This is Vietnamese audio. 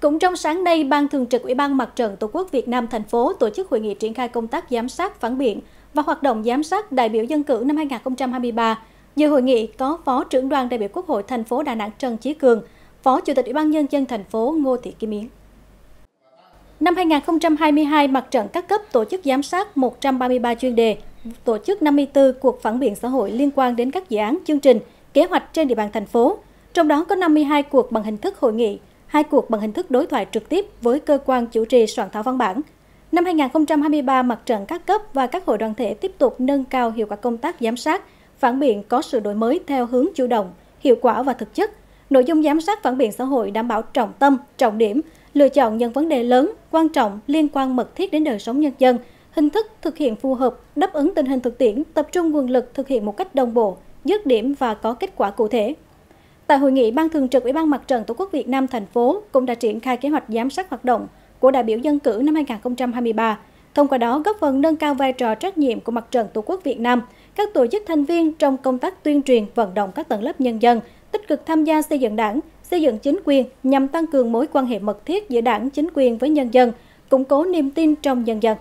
Cũng trong sáng nay, Ban Thường trực Ủy ban Mặt trận Tổ quốc Việt Nam thành phố tổ chức hội nghị triển khai công tác giám sát phản biện và hoạt động giám sát đại biểu dân cử năm 2023. Dự hội nghị có Phó trưởng đoàn đại biểu Quốc hội thành phố Đà Nẵng Trần Chí Cường, Phó Chủ tịch Ủy ban Nhân dân thành phố Ngô Thị Kim Yến. Năm 2022, Mặt trận các cấp tổ chức giám sát 133 chuyên đề, tổ chức 54 cuộc phản biện xã hội liên quan đến các dự án, chương trình, kế hoạch trên địa bàn thành phố. Trong đó có 52 cuộc bằng hình thức hội nghị, 2 cuộc bằng hình thức đối thoại trực tiếp với cơ quan chủ trì soạn thảo văn bản. Năm 2023, Mặt trận các cấp và các hội đoàn thể tiếp tục nâng cao hiệu quả công tác giám sát, phản biện có sự đổi mới theo hướng chủ động, hiệu quả và thực chất. Nội dung giám sát phản biện xã hội đảm bảo trọng tâm, trọng điểm, lựa chọn những vấn đề lớn, quan trọng, liên quan mật thiết đến đời sống nhân dân, hình thức thực hiện phù hợp, đáp ứng tình hình thực tiễn, tập trung nguồn lực thực hiện một cách đồng bộ, dứt điểm và có kết quả cụ thể. Tại hội nghị, Ban Thường trực Ủy ban Mặt trận Tổ quốc Việt Nam thành phố cũng đã triển khai kế hoạch giám sát hoạt động của đại biểu dân cử năm 2023. Thông qua đó, góp phần nâng cao vai trò trách nhiệm của Mặt trận Tổ quốc Việt Nam, các tổ chức thành viên trong công tác tuyên truyền vận động các tầng lớp nhân dân tích cực tham gia xây dựng Đảng, xây dựng chính quyền nhằm tăng cường mối quan hệ mật thiết giữa Đảng, chính quyền với nhân dân, củng cố niềm tin trong nhân dân.